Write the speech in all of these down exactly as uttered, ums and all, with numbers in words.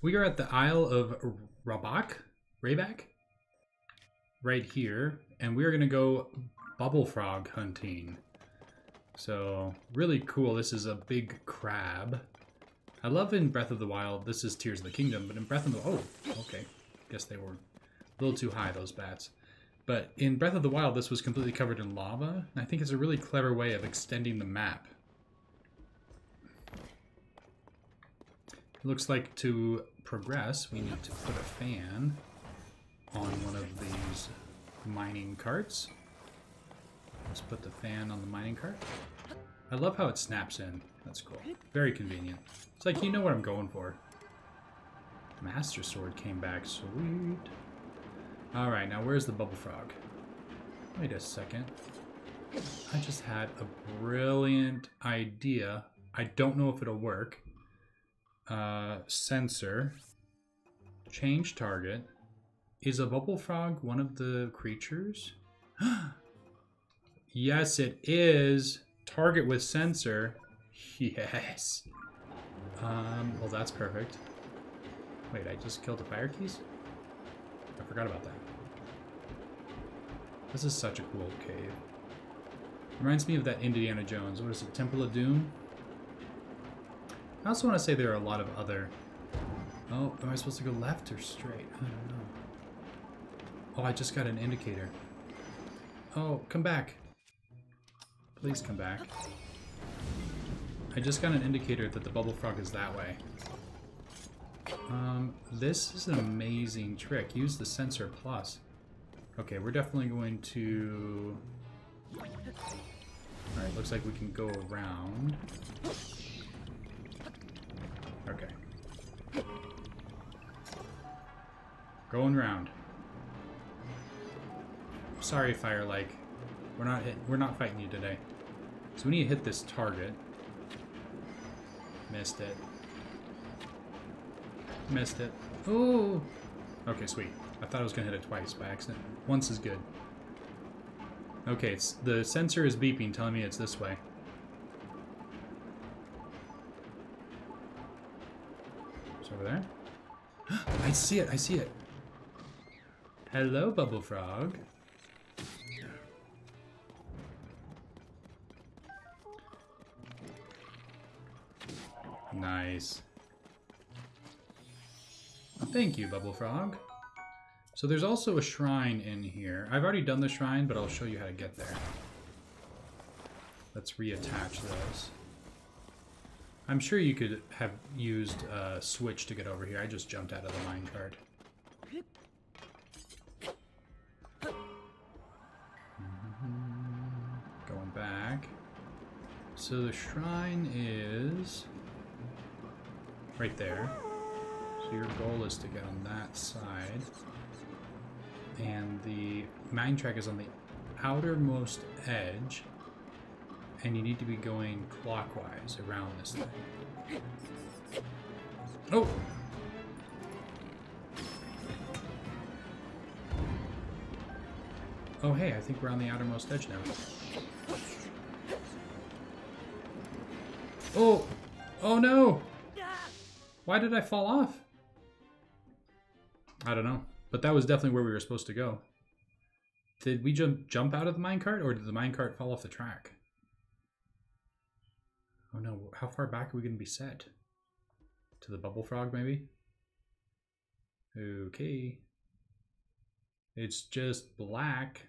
We are at the Isle of Rabac, Rabac, right here, and we're gonna go bubble frog hunting. So really cool. This is a big crab. I love in Breath of the Wild. This is Tears of the Kingdom, but in Breath of the oh, okay, guess they were a little too high, those bats. But in Breath of the Wild, this was completely covered in lava. And I think it's a really clever way of extending the map. It looks like to progress, we need to put a fan on one of these mining carts. Let's put the fan on the mining cart. I love how it snaps in. That's cool. Very convenient. It's like, you know what I'm going for. Master Sword came back. Sweet. All right, now where's the bubble frog? Wait a second. I just had a brilliant idea. I don't know if it'll work. Uh, sensor. Change target. Is a bubble frog one of the creatures? Yes, it is. Target with sensor. Yes. Um, well, that's perfect. Wait, I just killed the fire keys? I forgot about that. This is such a cool cave. Reminds me of that Indiana Jones. What is it? Temple of Doom? I also want to say there are a lot of other... Oh, am I supposed to go left or straight? I don't know. Oh, I just got an indicator. Oh, come back. Please come back. I just got an indicator that the bubble frog is that way. Um, this is an amazing trick. Use the sensor plus. Okay, we're definitely going to... Alright, looks like we can go around. Okay. Going round. Sorry, Firelike. We're not hit we're not fighting you today. So we need to hit this target. Missed it. Missed it. Ooh. Okay, sweet. I thought I was gonna hit it twice by accident. Once is good. Okay, it's the sensor is beeping, telling me it's this way. It's over there. I see it, I see it. Hello, bubble frog. Nice. Thank you, bubble frog. So there's also a shrine in here. I've already done the shrine, but I'll show you how to get there. Let's reattach those. I'm sure you could have used a switch to get over here. I just jumped out of the minecart. Mm-hmm. Going back. So the shrine is... right there. So your goal is to get on that side. And the mine track is on the outermost edge. And you need to be going clockwise around this thing. Oh! Oh hey, I think we're on the outermost edge now. Oh! Oh no! Why did I fall off? I don't know, but that was definitely where we were supposed to go. Did we jump jump out of the minecart, or did the minecart fall off the track? Oh no, how far back are we gonna be set? To the bubble frog, maybe? Okay. It's just black.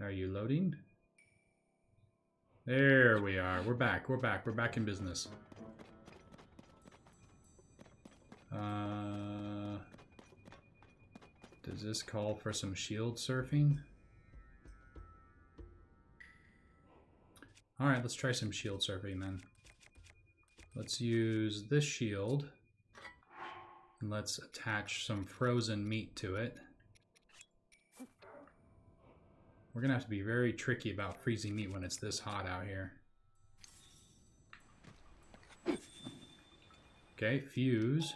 Are you loading? There we are, we're back, we're back, we're back in business. Uh, does this call for some shield surfing? All right, let's try some shield surfing then. Let's use this shield and let's attach some frozen meat to it. We're gonna have to be very tricky about freezing meat when it's this hot out here. Okay, fuse.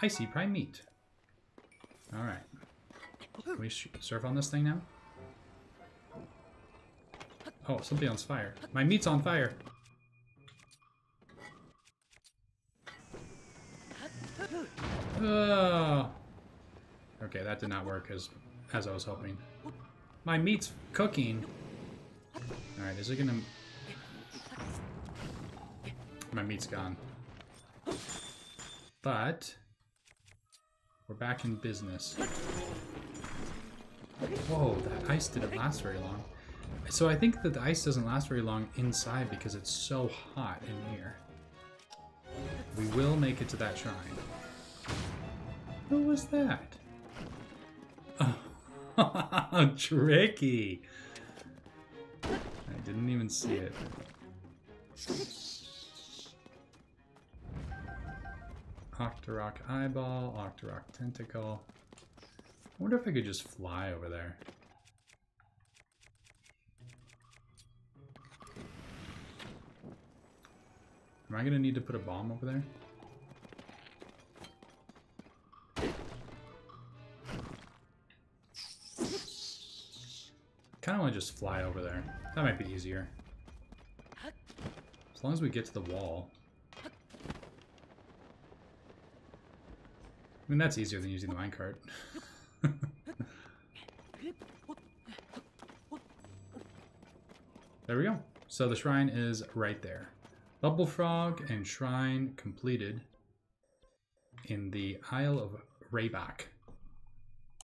Icy prime meat. All right. Can we surf on this thing now? Oh, something on fire. My meat's on fire. Oh. Okay, that did not work as, as I was hoping. My meat's cooking. Alright, is it gonna... My meat's gone. But... We're back in business. Whoa, that ice didn't last very long. So I think that the ice doesn't last very long inside because it's so hot in here. We will make it to that shrine. Who was that? Oh, tricky! I didn't even see it. Octorok eyeball, Octorok tentacle. I wonder if I could just fly over there. Am I gonna need to put a bomb over there? Kinda wanna just fly over there. That might be easier. As long as we get to the wall. I mean, that's easier than using the minecart. There we go. So the shrine is right there. Bubble Frog and Shrine completed in the Isle of Rabac.